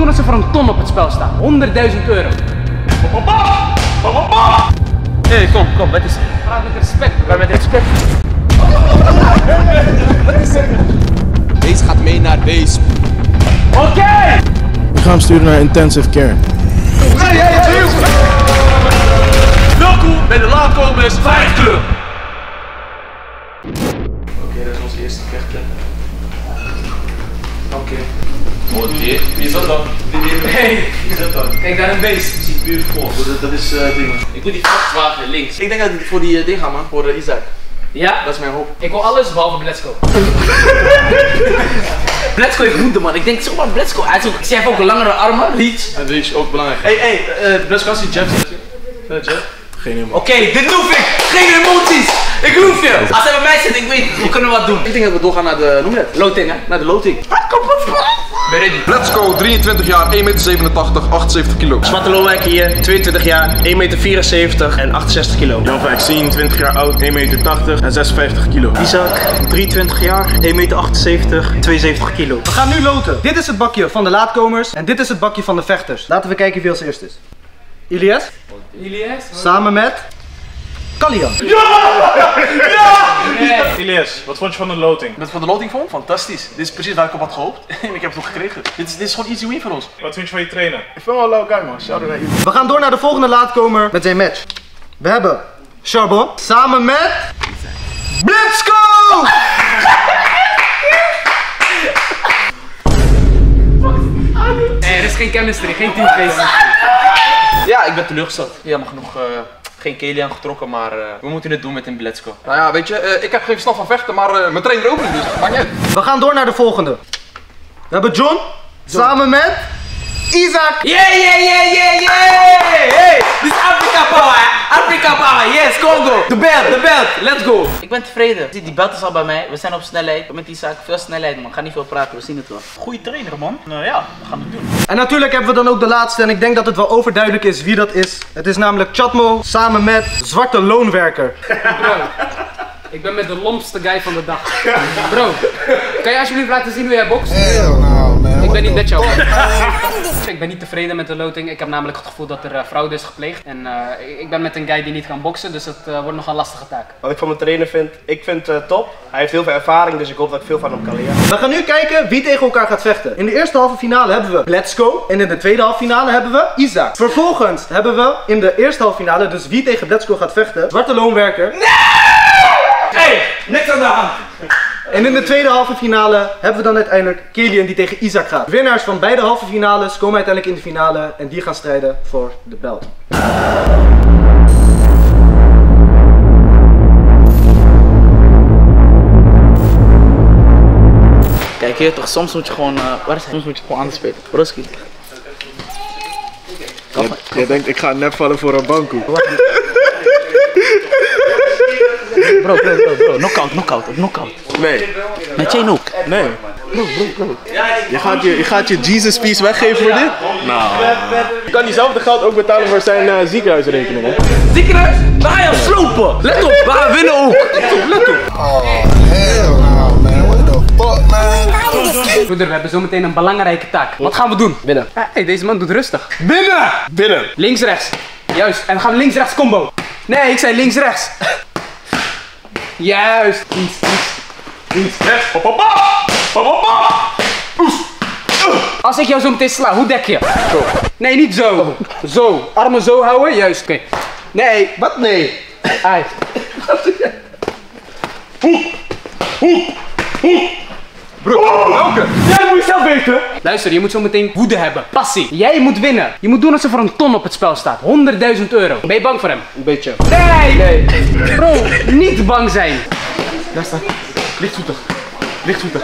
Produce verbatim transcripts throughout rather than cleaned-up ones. doen alsof er een ton op het spel staat. honderdduizend euro. Hé, hey, kom, kom, wat is het? Praat met respect. Praat met respect. Wat is het? Deze gaat mee naar base. Oké! Okay. We gaan hem sturen naar intensive care. Hey, hey, hey. Welkom bij de Laatkomers vijf Club. Oké, dat is onze eerste vechten. Oké. Oké, wie is dat dan? Hey, wie is dat dan? Kijk daar een beest. Ik zie het puur voor. Dat, dat is uh, ding. Ik doe die vrachtwagen links. Ik denk dat ik voor die uh, ding ga, man. Voor uh, Isaac. Ja? Dat is mijn hoop. Ik wil alles behalve Bledsko. Bledsko heeft moeder, man. Ik denk zomaar Bledsko. Hij heeft ook langere armen. Reach. En reach, ook belangrijk. Hé, hey, hey, uh, Bledsko is die jab. Geen emoties. Oké, okay, dit hoef ik! Geen emoties! Ik hoef je! Als hij bij mij zit, ik weet we kunnen wat doen. Ik denk dat we doorgaan naar de, noem je dat? Loting, hè? Naar de loting. Ben ready. Let's go, drieëntwintig jaar, één meter zevenentachtig, achtenzeventig kilo. Zwarte Loonwerker hier, tweeëntwintig jaar, één meter vierenzeventig en achtenzestig kilo. Jan Vaxien, twintig jaar oud, één meter tachtig en zesenvijftig kilo. Isaac, drieëntwintig jaar, één meter achtenzeventig, tweeënzeventig kilo. We gaan nu loten. Dit is het bakje van de laatkomers en dit is het bakje van de vechters. Laten we kijken wie als eerst is. Ilias? Ilias? Samen met... Kalian. Ja! Ja! Ja! Ilias, wat vond je van de loting? Wat van de loting vond? Fantastisch. Dit is precies waar ik op had gehoopt. En ik heb het ook gekregen. Dit is, dit is gewoon easy win voor ons. Wat vind je van je trainer? Ik vind wel een leuk guy, man. Shout out naar Ilias. We gaan door naar de volgende laatkomer met zijn match. We hebben Charbon samen met... Bledsko! Nee, er is geen chemistry, geen teamfeest. Ja, ik ben teleurgesteld. Ja, maar genoeg uh, geen Kalian getrokken, maar uh, we moeten het doen met een Bledsko. Nou ja, weet je, uh, ik heb geen verstand van vechten, maar uh, mijn trainer ook niet, dus maakt niet uit. We gaan door naar de volgende. We hebben John, John. samen met Isaac. Yeah, yeah, yeah, yeah, yeah! Hey, dit is Africa power, hè? Africa power, yes, Congo! De belt, de belt, let's go! Ik ben tevreden. Die belt is al bij mij, we zijn op snelheid. Met Isaac, veel snelheid, man. Ga niet veel praten, we zien het wel. Goeie trainer, man. Nou ja, we gaan het doen. En natuurlijk hebben we dan ook de laatste en ik denk dat het wel overduidelijk is wie dat is. Het is namelijk Chatmo samen met Zwarte Loonwerker. Bro, ik ben met de lompste guy van de dag. Bro, kan je alsjeblieft laten zien hoe jij bokst? Hey, nou, man, ik ben niet net jou. Ik ben niet tevreden met de loting. Ik heb namelijk het gevoel dat er uh, fraude is gepleegd. En uh, ik ben met een guy die niet kan boksen, dus het uh, wordt nog een lastige taak. Wat ik van mijn trainer vind, ik vind het uh, top. Hij heeft heel veel ervaring, dus ik hoop dat ik veel van hem kan leren. We gaan nu kijken wie tegen elkaar gaat vechten. In de eerste halve finale hebben we Bledsko. En in de tweede halve finale hebben we Isaac. Vervolgens hebben we in de eerste halve finale, dus wie tegen Bledsko gaat vechten, Zwarte Loonwerker. Nee! Hey, niks aan de hand! En in de tweede halve finale hebben we dan uiteindelijk Kalian die tegen Isaac gaat. Winnaars van beide halve finales komen uiteindelijk in de finale en die gaan strijden voor de belt. Kijk hier toch, soms moet je gewoon, uh, waar is hij? Soms moet je gewoon anders spelen. Broski. Jij, jij denkt ik ga nep vallen voor een bankoe. Bro, bro, bro, bro, knockout, knockout, knockout. Nee. Met jij ook? Nee. Bro, bro, bro. Je gaat je, je, gaat je Jesus piece weggeven voor dit? Nou. Je kan diezelfde geld ook betalen voor zijn uh, ziekenhuisrekening, hè? Ziekenhuis? Waar je slopen! Let op, waar winnen ook! Let op, let op! Oh, hell no, man. What the fuck, man? Broeder, we hebben zometeen een belangrijke taak. Wat gaan we doen? Binnen. Hé, hey, deze man doet rustig. Binnen! Binnen. Links, rechts. Juist. En we gaan links-rechts combo. Nee, ik zei links-rechts. Juist! Links, links, rechts. Hop, hop, hop, hop, hop. Als ik jou zo meteen sla, hoe dek je? Zo. Nee, niet zo. Oh. Zo. Armen zo houden. Juist. Oké. Okay. Nee. Wat? Nee. Ai. Hoek. Hoek. Hoek. Bro, welke? Jij moet jezelf weten. Luister, je moet zo meteen woede hebben. Passie. Jij moet winnen. Je moet doen alsof er een ton op het spel staat. honderdduizend euro. Ben je bang voor hem? Een beetje. Nee! Nee. Bro, niet bang zijn. Daar staat. Lichtvoetig. Lichtvoetig.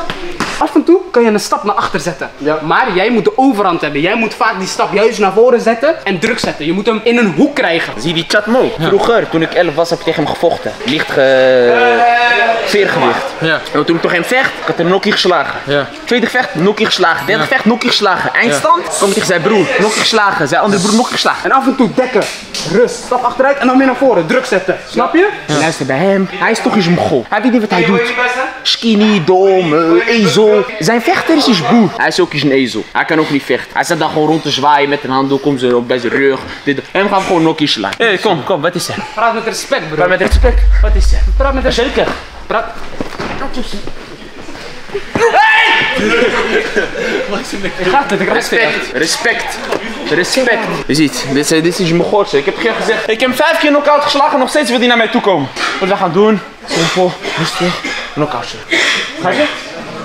Af en toe kan je een stap naar achter zetten. Ja. Maar jij moet de overhand hebben. Jij moet vaak die stap juist naar voren zetten en druk zetten. Je moet hem in een hoek krijgen. Zie je die Chatmo? Vroeger, toen ik elf was, heb ik tegen hem gevochten. Licht ge... Uh... veergewicht. Ja. En toen ik nog geen vecht, ik had een nokkie geslagen. Ja. Tweede vecht, nokkie geslagen. Derde ja. vecht, nokkie geslagen. Eindstand, ja. kwam ik tegen zijn broer, nokkie geslagen. Zijn andere broer, nokkie geslagen. En af en toe dekken, rust, stap achteruit en dan weer naar voren, druk zetten. Snap je? Ja. Luister, bij hem, hij is toch eens een Mongool. Hij weet niet wat hij doet. Skinny, dom, uh, ezel. Zijn vechter is een boer. Hij is ook eens een ezel. Hij kan ook niet vechten. Hij staat dan gewoon rond te zwaaien met een handdoek om zijn op bij zijn rug. Dit, hem gaan we gewoon nokkie slaan. Hé, hey, kom, kom, wat is er? Praat met respect, bro. Praat met respect. Wat is er? Praat met respect. Zeker. Praat. Hey! Gaat het? Respect. Respect. Respect. Je ziet, dit is, dit is mijn goorste. Ik heb geen gezegd. Ik heb hem vijf keer knock-out geslagen en nog steeds wil hij naar mij toe komen. Wat we gaan doen, simpel, rustig, knock-outje. Ga je?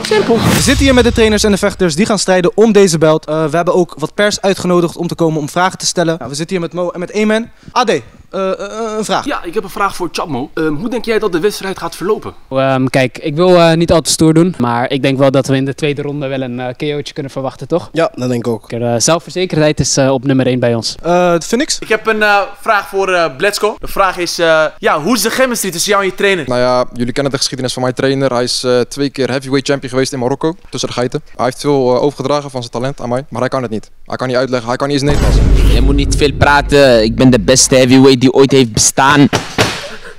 Simpel. We zitten hier met de trainers en de vechters die gaan strijden om deze belt. Uh, we hebben ook wat pers uitgenodigd om te komen om vragen te stellen. Nou, we zitten hier met Mo en met Eman. A D. Uh, uh, uh, een vraag. Ja, ik heb een vraag voor Chatmo. Uh, hoe denk jij dat de wedstrijd gaat verlopen? Um, kijk, ik wil uh, niet al te stoer doen, maar ik denk wel dat we in de tweede ronde wel een uh, K O'tje kunnen verwachten, toch? Ja, dat denk ik ook. Uh, zelfverzekerdheid is uh, op nummer één bij ons. Uh, Phoenix? Ik heb een uh, vraag voor uh, Bledsko. De vraag is, uh, ja, hoe is de chemistry tussen jou en je trainer? Nou ja, jullie kennen de geschiedenis van mijn trainer. Hij is uh, twee keer heavyweight champion geweest in Marokko, tussen de geiten. Hij heeft veel uh, overgedragen van zijn talent aan mij, maar hij kan het niet. Hij kan niet uitleggen, hij kan niet eens Nederlands. Je moet niet veel praten, ik ben de beste heavyweight die ooit heeft bestaan.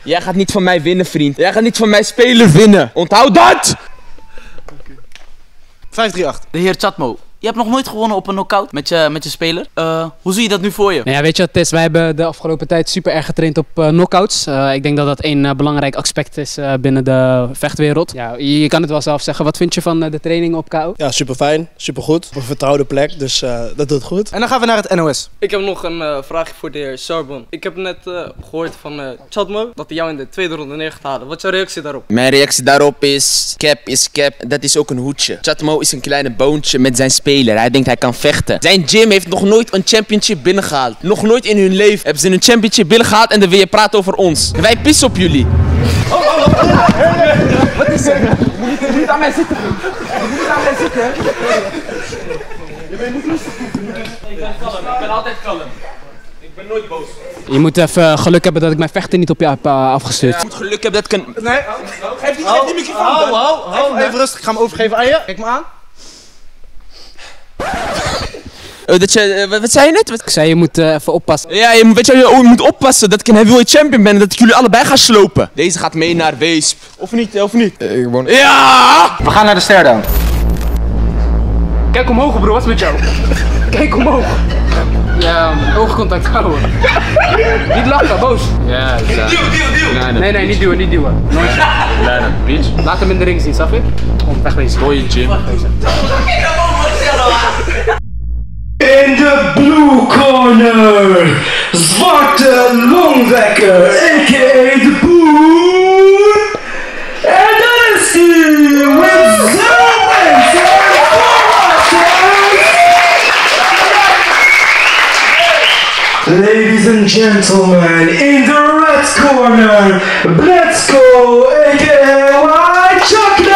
Jij gaat niet van mij winnen, vriend. Jij gaat niet van mij spelen winnen. Onthoud dat! Okay. vijf drie acht. De heer Chatmo, je hebt nog nooit gewonnen op een knockout met je, met je speler. Uh, hoe zie je dat nu voor je? Nou ja, weet je wat het is? Wij hebben de afgelopen tijd super erg getraind op uh, knockouts. Uh, ik denk dat dat één uh, belangrijk aspect is uh, binnen de vechtwereld. Ja, je, je kan het wel zelf zeggen. Wat vind je van uh, de training op K O? Ja, super fijn, super goed. Op een vertrouwde plek, dus uh, dat doet goed. En dan gaan we naar het N O S. Ik heb nog een uh, vraagje voor de heer Charbon. Ik heb net uh, gehoord van uh, Chatmo dat hij jou in de tweede ronde neer gaat halen. Wat is jouw reactie daarop? Mijn reactie daarop is: cap is cap. Dat is ook een hoedje. Chatmo is een kleine boontje met zijn speler. Hij denkt hij kan vechten. Zijn gym heeft nog nooit een championship binnengehaald. Nog nooit in hun leven hebben ze een championship binnengehaald en dan wil je praten over ons. Wij pissen op jullie. Oh, oh, oh, oh. Wat is er? Moet je niet aan mij zitten. Moet je aan mij zitten. Je bent niet rustig. Ik ben kalm. Ik ben altijd kalm. Ik ben nooit boos. Je moet even geluk hebben dat ik mijn vechten niet op je heb afgestuurd. Ja. Je moet geluk hebben dat ik een... Nee, geef die, geef die microfoon. Hou, hou, hou. Even rustig. Ik ga hem overgeven aan je. Kijk me aan. Uh, dat je, uh, wat zei je net? Wat... Ik zei je moet uh, even oppassen. Ja, je, weet je, je moet oppassen dat ik een heavyweight champion ben en dat ik jullie allebei ga slopen. Deze gaat mee naar Weesp. Of niet, of niet? Uh, ik woon... Ja! We gaan naar de stairdown. Kijk omhoog, bro, wat is met jou? Kijk omhoog. Ja, oogcontact houden. Niet lachen, boos. Ja, ja. Duw, duw, duw. Nee, nee, niet duwen, niet duwen. Nooit. Bitch. Laat hem in de ring zien, snap ik? Gewoon wegwezen. Goeie gym. In de blue corner, Zwarte Loonwerker, a k a de Boer. En dat is hij, with zoveel. Ladies and gentlemen, in the red corner, Bledsko, a k a Chuck.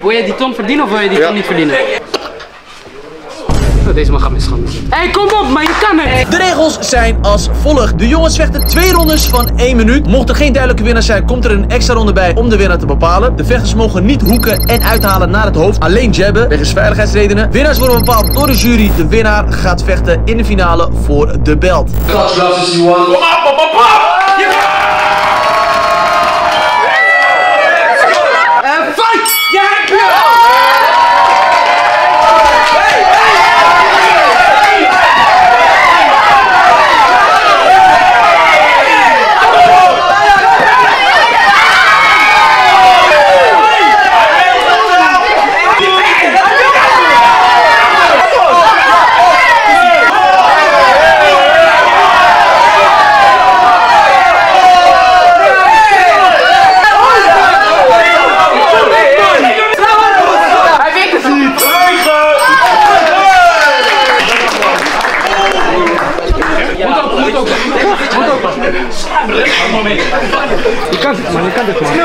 Wil je die ton verdienen of wil je die ton ja. niet verdienen? Deze man gaat me schande. Hé, hey, kom op, maar je kan het! De regels zijn als volgt. De jongens vechten twee rondes van één minuut. Mocht er geen duidelijke winnaar zijn, komt er een extra ronde bij om de winnaar te bepalen. De vechters mogen niet hoeken en uithalen naar het hoofd. Alleen jabben, wegens veiligheidsredenen. Winnaars worden bepaald door de jury. De winnaar gaat vechten in de finale voor de belt. Kom op, op, op, op!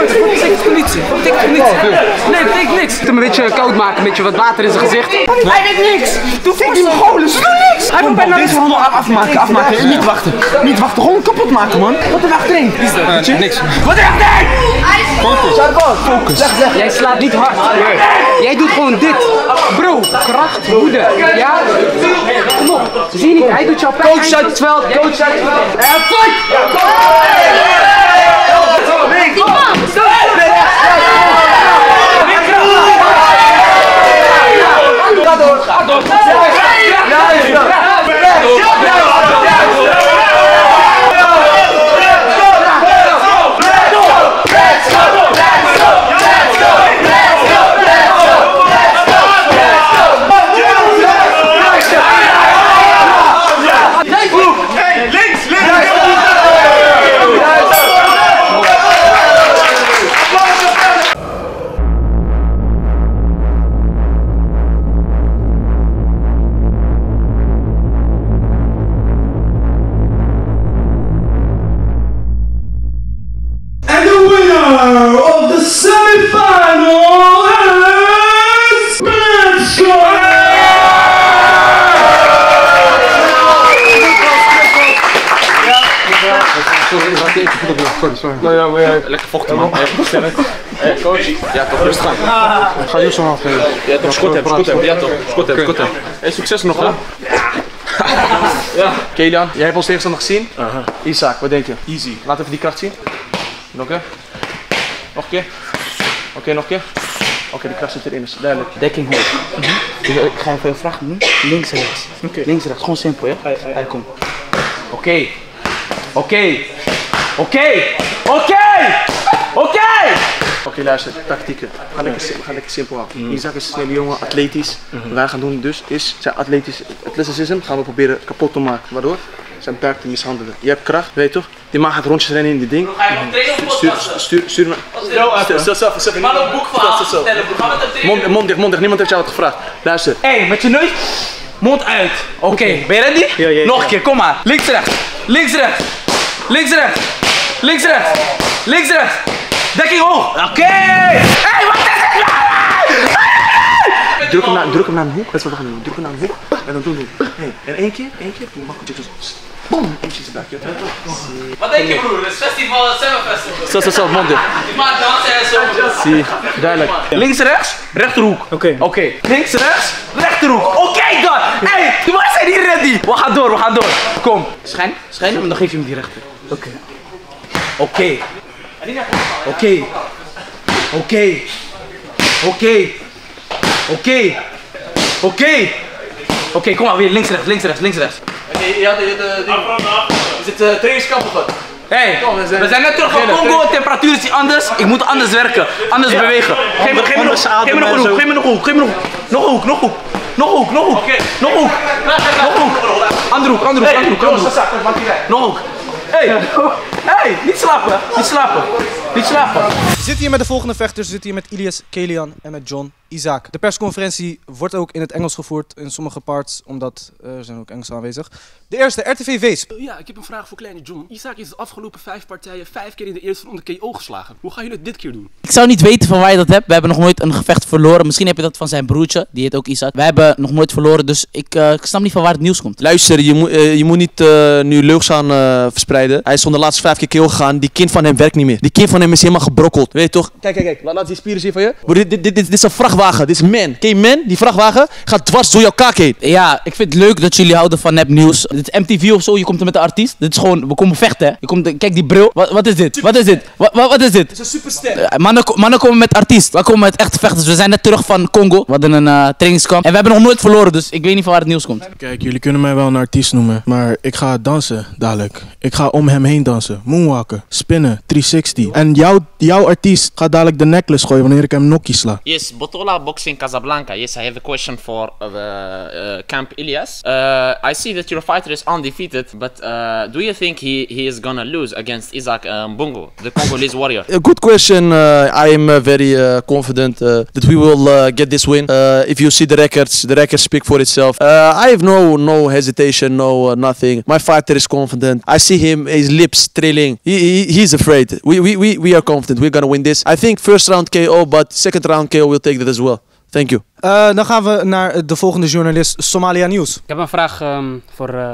Jongens, wat betekent politie? Wat betekent politie? Nee, dat betekent niks. Een beetje koud maken, een beetje wat water in zijn gezicht. Hij weet niks! Doe voor die Mongolen, ze doen niks! Hij moet bijna deze handel afmaken, afmaken en niet wachten. Niet wachten, gewoon kapot maken, man. Wat er achterin? Is dat? Niks. Wat er achterin? Focus. Focus. Zeg, zeg. Jij slaat niet hard. Jij doet gewoon dit. Bro, kracht, woede. Ja? Kom op. Zie je niet, hij doet jouw pijn. Coach uit het veld, coach uit het veld. En fight! Nou ja, maar jij... Lekker vochtig, man. Hé, coach. Ja, toch. Rustig aan. Ga je zo'n hand geven. Ja, toch. Schot hebben, schot hebben. Ja, toch. Schot hebben, schot hebben. Hé, succes nog, hè. Ja. Kelian, jij hebt ons tegenstander gezien. Isaac, wat denk je? Easy. Laat even die kracht zien. Nog een keer. Nog een keer. Oké, nog een keer. Oké, de kracht zit erin, dus duidelijk. Dekking hoog. Dus ik ga even vragen doen. Links en rechts. Links en rechts. Gewoon simpel, hè. Hij komt. Oké. Oké. Oké! Oké! Oké! Oké, luister, tactieken. Ga lekker, sim ga lekker simpel houden. Mm. Isaac is een snelle jongen, atletisch. Mm-hmm. Wat wij gaan doen dus is zijn atletisch atleticisme gaan we proberen kapot te maken. Waardoor? Zijn buik te mishandelen. Je hebt kracht, weet je toch? Die man gaat rondjes rennen in die ding. Stuur, stuur, stuur me. Stel zelf, stel zelf. Maar een boek van. Mond dicht, mond dicht. Niemand heeft jou wat gevraagd. Luister. Hé, met je neus. Mond uit. Oké, ben je ready? Nog een keer, kom maar. Links rechts. Links rechts. Links rechts. Links rechts. Links rechts. Dekking hoog. Oké. Hé, wat is dit? Druk hem naar, druk hem naar een hoek. Dat is wat we gaan doen. Druk hem naar een hoek. En dan doen we. En één keer, één keer. Boom. Eentje is back. Wat denk je, broer? Het is festival, het semi-festival. Zo, zo, zo. Mond dicht. Die maakt dansen en zo. Zie. Duidelijk. Links rechts. Rechterhoek. Oké. Oké. Links rechts. Rechterhoek. Oké dan. Hé, de mannen zijn hier ready. We gaan door, we gaan door. Kom. Schijn. Schijn hem en dan geef je hem die rechter. Oké. Oké. Oké. Oké. Oké. Oké. Oké. Oké, kom maar weer links rechts, links rechts, links rechts. Oké, je had de ding. Is het de trainingskamp of wat? Hé, we zijn net terug van Congo, de temperatuur is anders. Ik moet anders werken, anders bewegen. Geef me, geef me nog een hoek, geef me nog een hoek, geef me nog een hoek. Nog een hoek, nog een hoek. Nog hoek, nog hoek. Nog hoek. Nog hoek. Andere hoek, andere hoek, andere hoek. Nog hoek. Hé, hey, hey, niet slapen, niet slapen, niet slapen. We zitten hier met de volgende vechters, we zitten hier met Ilias, Kelian en met John, Isaac. De persconferentie wordt ook in het Engels gevoerd, in sommige parts, omdat uh, er zijn ook Engelsen aanwezig. De eerste, R T V V's. Uh, ja, ik heb een vraag voor Kleine John. Isaac is de afgelopen vijf partijen vijf keer in de eerste ronde K O geslagen. Hoe gaan jullie het dit keer doen? Ik zou niet weten van waar je dat hebt. We hebben nog nooit een gevecht verloren. Misschien heb je dat van zijn broertje, die heet ook Isaac. Wij hebben nog nooit verloren, dus ik, uh, ik snap niet van waar het nieuws komt. Luister, je, mo uh, je moet niet uh, nu leugens aan uh, verspreiden. Hij is onder de laatste vijf keer K O gegaan. Die kin van hem werkt niet meer. Die kin van hem is helemaal gebrokkeld. Weet je toch? Kijk, kijk, kijk. Laat, laat die spieren zien van je. Bro, dit, dit, dit, dit is een vrachtwagen. Dit is man. Ken je man? Die vrachtwagen gaat dwars door jouw kaak heen. Ja, ik vind het leuk dat jullie houden van nepnieuws. Dit is M T V of zo. Je komt er met de artiest. Dit is gewoon, we komen vechten. Hè? Je komt, kijk die bril. Wat, wat is dit? Wat is dit? Wat, wat, wat is dit? Het is een superster. Mannen, mannen komen met artiest. We komen met echte vechters. We zijn net terug van Congo. We hadden een uh, trainingskamp. En we hebben nog nooit verloren. Dus ik weet niet van waar het nieuws komt. Kijk, jullie kunnen mij wel een artiest noemen. Maar ik ga dansen dadelijk. Ik ga om hem heen dansen, moonwalken, spinnen, driehonderdzestig. En jouw, jouw artiest gaat dadelijk de necklace gooien wanneer ik hem nokkie sla. Yes, Botola Boxing Casablanca. Yes, I have a question for uh, uh, Camp Ilias. Uh, I see that your fighter is undefeated, but uh, do you think he, he is gonna lose against Isaac Mbongo, um, the Congolese warrior? A good question. Uh, I am uh, very uh, confident uh, that we will uh, get this win. Uh, if you see the records, the records speak for itself. Uh, I have no, no hesitation, no uh, nothing. My fighter is confident. I see him, his lips trail trailing. He, he he's afraid. We we we we are confident. We're gonna win this. I think first round K O, but second round K O will take that as well. Thank you. Uh, dan gaan we naar de volgende journalist, Somalia News. Ik heb een vraag um, voor uh,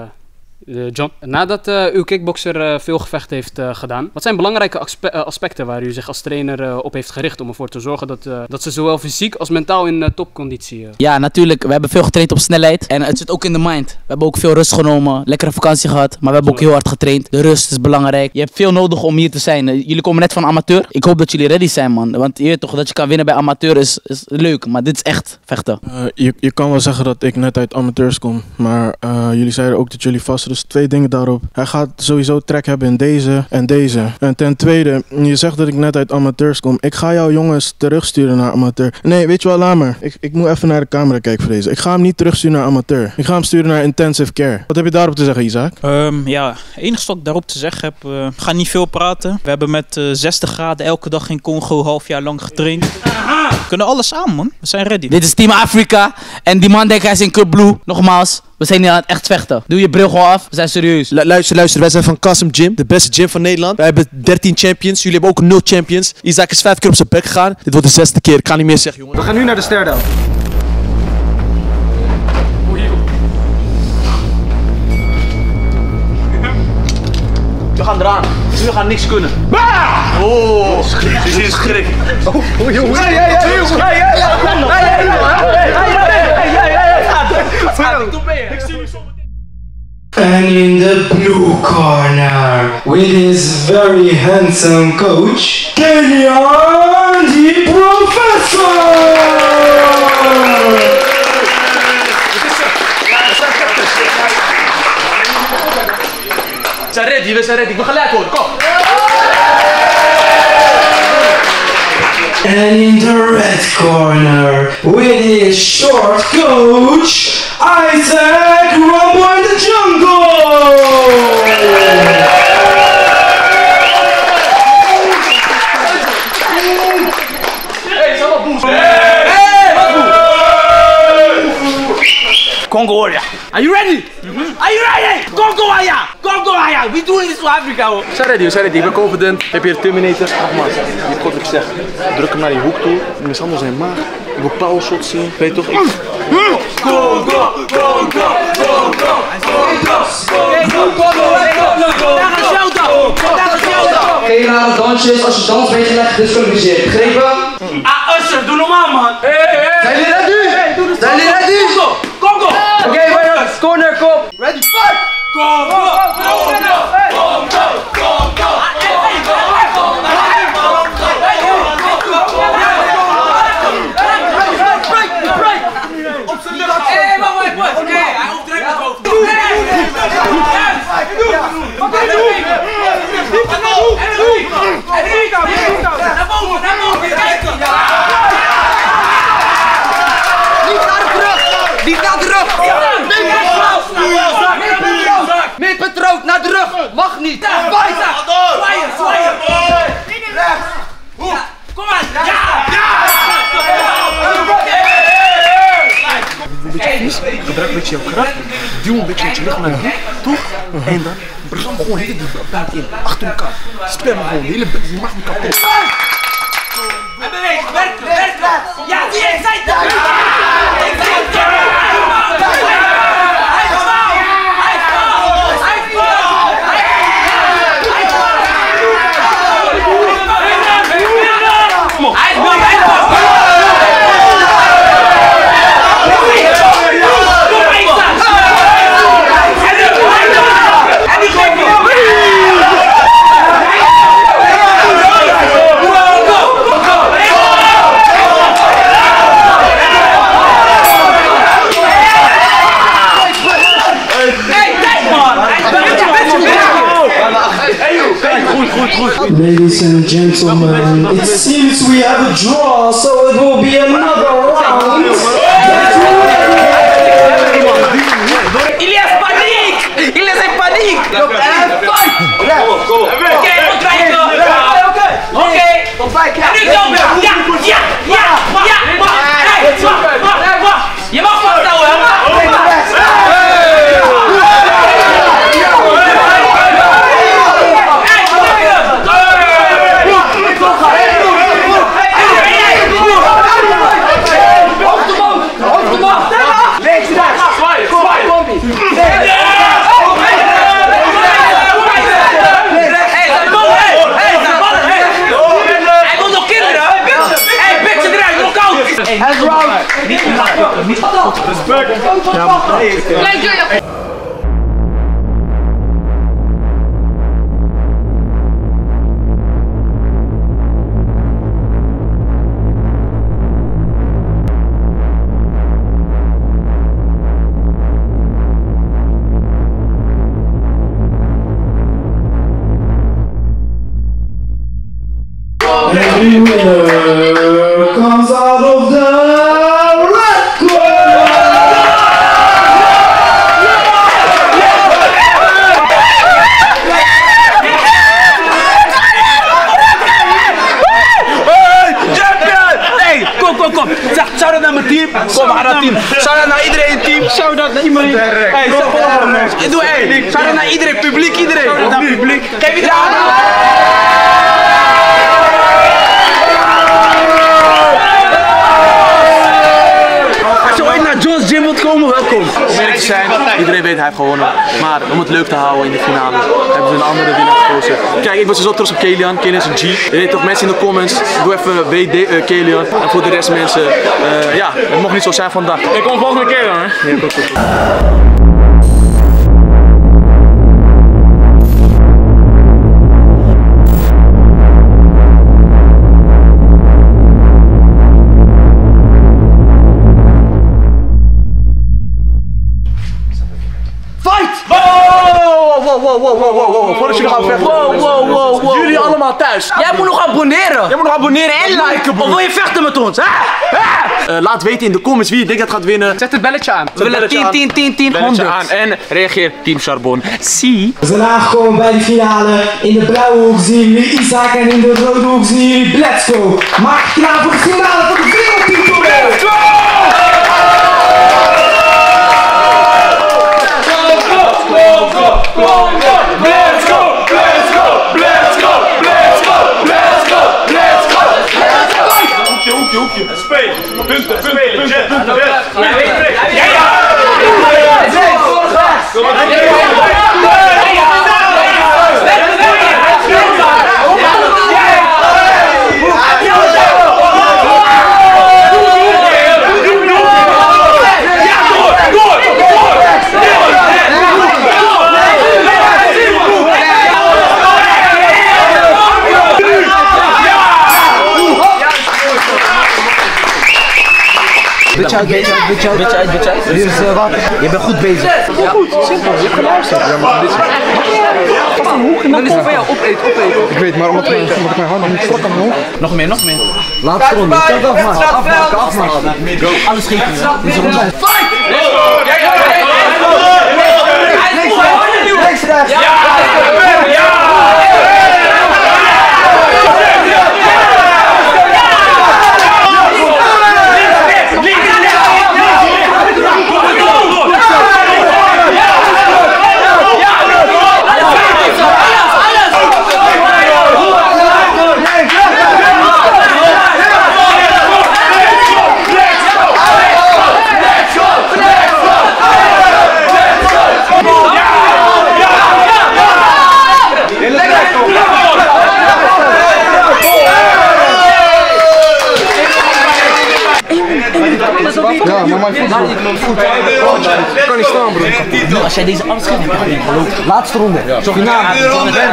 John. Nadat uh, uw kickbokser uh, veel gevecht heeft uh, gedaan, wat zijn belangrijke aspe uh, aspecten waar u zich als trainer uh, op heeft gericht om ervoor te zorgen dat, uh, dat ze zowel fysiek als mentaal in uh, topconditie... Uh... Ja, natuurlijk. We hebben veel getraind op snelheid en het zit ook in de mind. We hebben ook veel rust genomen, lekkere vakantie gehad, maar we hebben ook heel hard getraind. De rust is belangrijk. Je hebt veel nodig om hier te zijn. Uh, jullie komen net van amateur. Ik hoop dat jullie ready zijn, man. Want je weet toch, dat je kan winnen bij amateur is, is leuk, maar dit is echt vechten. Uh, je, je kan wel zeggen dat ik net uit amateurs kom, maar uh, jullie zeiden ook dat jullie vast... Dus twee dingen daarop. Hij gaat sowieso trek hebben in deze en deze. En ten tweede, je zegt dat ik net uit amateurs kom. Ik ga jouw jongens terugsturen naar amateur. Nee, weet je wel, laat maar. Ik, ik moet even naar de camera kijken voor deze. Ik ga hem niet terugsturen naar amateur. Ik ga hem sturen naar intensive care. Wat heb je daarop te zeggen, Isaac? Um, ja, het enige wat ik daarop te zeggen heb, uh, ga niet veel praten. We hebben met uh, zestig graden elke dag in Congo half jaar lang getraind. Aha! We kunnen alles aan, man. We zijn ready. Dit is Team Afrika. En die man denkt hij is in Club Blue. Nogmaals. We zijn hier aan het echt vechten. Doe je bril gewoon af. We zijn serieus. Lu luister, luister. Wij zijn van Kassem Gym. De beste gym van Nederland. Wij hebben dertien champions. Jullie hebben ook nul champions. Isaac is vijf keer op zijn bek gegaan. Dit wordt de zesde keer. Ik ga niet meer zeggen, jongen. We gaan nu naar de stairdown. We gaan eraan. We gaan niks kunnen. Bah! Oh, schrik. Dit is schrik. Oh, oh, jongen. Hey, hey, hey, hey, hey, hey, hey, hey, hey, hey, hey. And in the blue corner, with his very handsome coach, Kenyan the Professor! Zijn ready, we zijn ready. Ik ben gelijk hoor, kom! And in the red corner, with his short coach, Isaac Mbongo in the jungle! Congo warrior, are you ready? Mm-hmm. Are you ready? Congo warrior! Congo warrior! We doing this for Africa! We zijn ready, we zijn ready. Ik ben confident. Ik heb hier Terminator. Nogmaals, je hebt goed wat ik zeg. Druk hem naar die hoek toe. Mishandel zijn maag. Ik wil power shots zien. Weet toch? Ik... Go, go, go, go, go, go, go, generale dansjes, als je dans weet je dat je disqualificeert. Begrepen? Ah, Usher, doe normaal man! Zijn jullie ready? Zijn jullie ready? Kom, kom! Oké, jongens, corner, kom! Ready, fight! Kom, go, go, go, go, go, go! Mag niet! Daar! Buiten! Zwaaien! Zwaaien! Rechts! Hoek! Kom aan! Ja! Ja! Gebruik een beetje jouw kracht, duw een beetje je rug naar de hoek, toch? En dan breng hem gewoon heel die buik in, achter elkaar. Spam gewoon, de hele buik, je mag niet kapot. En beweeg! Werk! Werk! Ja! Die is zijde! Ladies and gentlemen, it seems we have a draw, so it will be another round. Ilias, paniek! Ilias in paniek! En fight! Oké, goed rijden! Oké, oké! En nu dan weer! Ja, ja, ja, ja! Wacht, wacht, wacht, wacht! Je mag vasthouden, hè? Kleine John. The winner comes out of the red corner! Hey, kom, kom, kom! Shout out naar mijn team! Kom maar naar team! Shout out naar iedereen team! Shout out naar iedereen! Hey, stop op mensen! Doe hey! Shout out naar iedereen! Publiek, iedereen! Publiek! Geef iedereen aan! Zijn. Iedereen weet hij heeft gewonnen, maar om het leuk te houden in de finale hebben ze een andere winnaar gekozen. Kijk, ik ben zo trots op Kelian. Kelian is een G. Je weet toch, mensen in de comments, doe even W D uh, Kelian. En voor de rest mensen, uh, ja, het mocht niet zo zijn vandaag. Ik kom volgende keer dan, hè? Ja, goed, goed, goed. Wow, wow, wow, wow, wow, voordat jullie gaan vechten. Wow, wow, wow, wow. Jullie allemaal thuis. Jij moet nog abonneren. Jij moet nog abonneren en liken, broer. Of wil je vechten met ons, hè? Hè? Uh, laat weten in de comments wie je denkt dat gaat winnen. Zet het belletje aan. We willen tien, tien, tien, tien, honderd aan. En reageer, Team Charbon. Zie. We zijn aangekomen bij de finale. In de blauwe hoek zien jullie Isaac en in de rode hoek zien jullie Bledsko. Maak je klaar voor de finale van de wereldtitel. Bledsko! Punten, punten, jet, punten, jet. Ja, ja! Beetje uit, beetje uit, beetje uit, beetje uit, beetje uit. Dit is uh, wat? Je bent goed bezig. Ja. Goed, simpel. Je hebt geluisterd. Ja, maar dit is... Dan is het van jou. Opeet, opeet. Ik weet, maar omdat ik mijn handen niet vlak aan mijn hoofd. Nog meer, nog meer. Laatste ronde. Kijk af, maar. Afmaken, afmaken. Alles geeft je. Fight! Rechts, rechts. Ja! Ja! Ja, maar mijn voet kan niet staan, broer. Als jij deze afscheid hebt, kan je niet. Laatste ronde. Finale.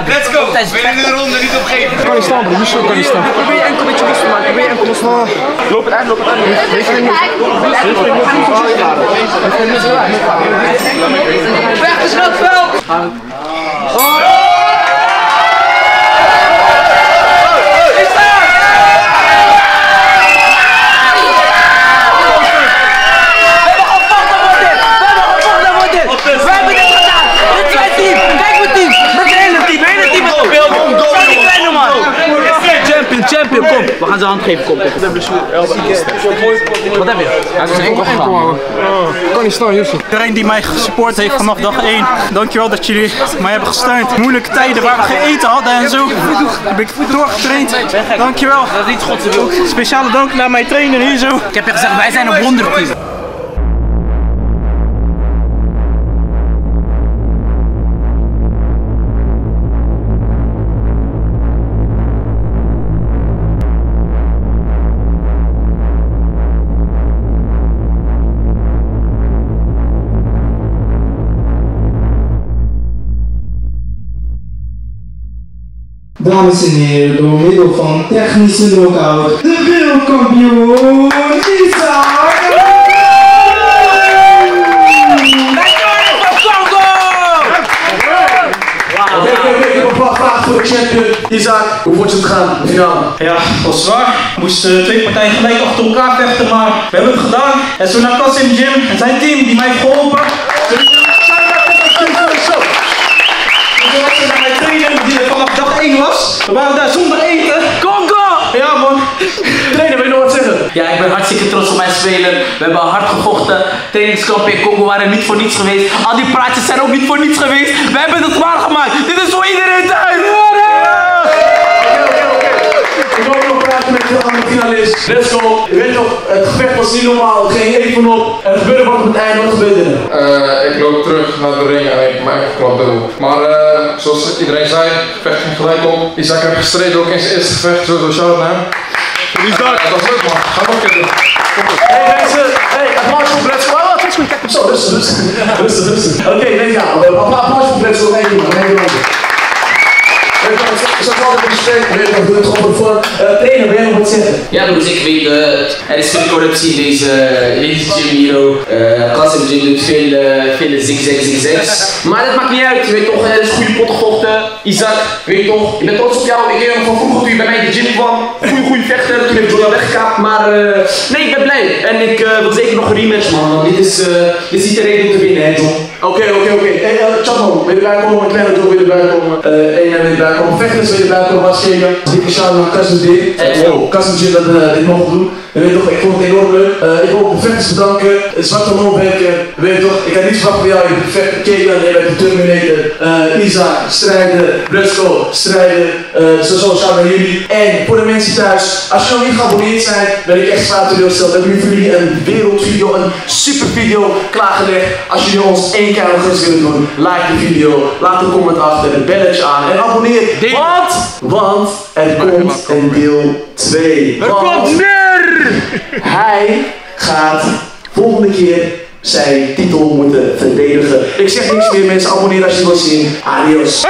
Let's go. Binnen de ronde niet opgeven. Kan niet staan, broer. Hoezo kan niet staan? Probeer je enkel beetje los te maken. Probeer enkel los te maken. Loop het uit, loop het uit. Weet je niet? Weg de schildveld! Champion, kom. We gaan zijn hand geven, kom. Wat heb je? Hij is enkel gegaan. Kan niet staan, Jussi. Iedereen die mij gesupport heeft vanaf dag één. Dankjewel dat jullie mij hebben gesteund. Moeilijke tijden waar we geen eten hadden en zo. Heb ik doorgetraind. Dankjewel. Dat is niet Gods wil. Speciale dank naar mijn trainer hier zo. Ik heb je gezegd, wij zijn een wonderteam. Dames en heren, door middel van technische knockout, de wereldkampioen Isaac Mbongo! Lekker van Congo! Oké, oké, ik heb een paar vragen voor de champion. Isaac, hoe wordt het gaan? Ja, het was zwaar. We moesten twee partijen gelijk achter elkaar vechten, maar we hebben het gedaan. En zo naar Kassem Gym en zijn team die mij heeft geholpen. We waren daar zonder eten. Congo! Ja man. Trainer, wil je nog wat zeggen? Ja, ik ben hartstikke trots op mijn spelen. We hebben hard gevochten. Trainingskampen in Congo waren niet voor niets geweest. Al die praatjes zijn ook niet voor niets geweest. We hebben het waargemaakt. Dit is voor iedereen thuis. Ik wil ook nog praten met de andere finalist. Bledsko, je weet toch, het gevecht was niet normaal. Het ging even op. En er gebeurde wat op het einde. Wat gebeurde er? Ik loop terug naar de ring en ik maak een klap door. Maar uh, zoals iedereen zei, het gevecht ging gelijk op. Isaac heeft gestreden ook in zijn eerste gevecht. Zo, shout-out naar hem. Isaac! Dat was leuk man, ga nog een keer doen. Hey mensen, hey, applaus voor Bledsko. Oh, dat is goed, kijk op zo. Rustig, rustig. Rustig, rustig. Oké, nee, ja. Applaus voor Bledsko. Nee, nee, nee. Ik zag altijd een gesprek, ik weet nog hoe het op de vorm. Trainer, wil je nog wat zeggen? Ja, dat moet ik weten. Er is veel corruptie in deze gym hier ook. Kassem Gym doet veel zigzag zigzags. Maar dat maakt niet uit, je weet toch, er is goede pot gevochten. Isaac, weet toch, ik ben trots op jou. Ik weet nog van vroeger toen je bij mij in de gym kwam. Goeie, goeie vechter, toen heb ik jou weggekaapt. Maar nee, ik ben blij. En ik wil zeker nog een rematch, man. Dit is niet de reden om te winnen, hè John. Oké, oké, oké. Hey, Chatmo, wil je erbij komen? Kleine John, wil je erbij komen? Eén wil je erbij komen. Vechters wil je erbij komen afgeven. Dikke shout naar Kassem Gym. Kassem Gym dat we dit mogen doen. En weet toch, ik vond het enorm leuk. Ik wil ook de vechters bedanken. Zwarte Loonwerker, weet toch, ik had niets van voor jou. Je bent vechter, Kayla, je bent de Terminator. Isaac, strijden. Bledsko, strijden. Sowieso shout naar jullie. En voor de mensen thuis, als je nog niet geabonneerd zijn, ben ik echt zwaar teleurgesteld. We hebben nu voor jullie een wereldvideo, een super video klaargelegd. Als jullie ons één keer nog eens willen doen, like de video, laat een comment achter, een belletje aan en abonneer. Want, want er komt een deel twee. Er komt meer! Hij gaat volgende keer zijn titel moeten verdedigen. Ik zeg niks meer mensen, abonneer als je het wil zien. Adios.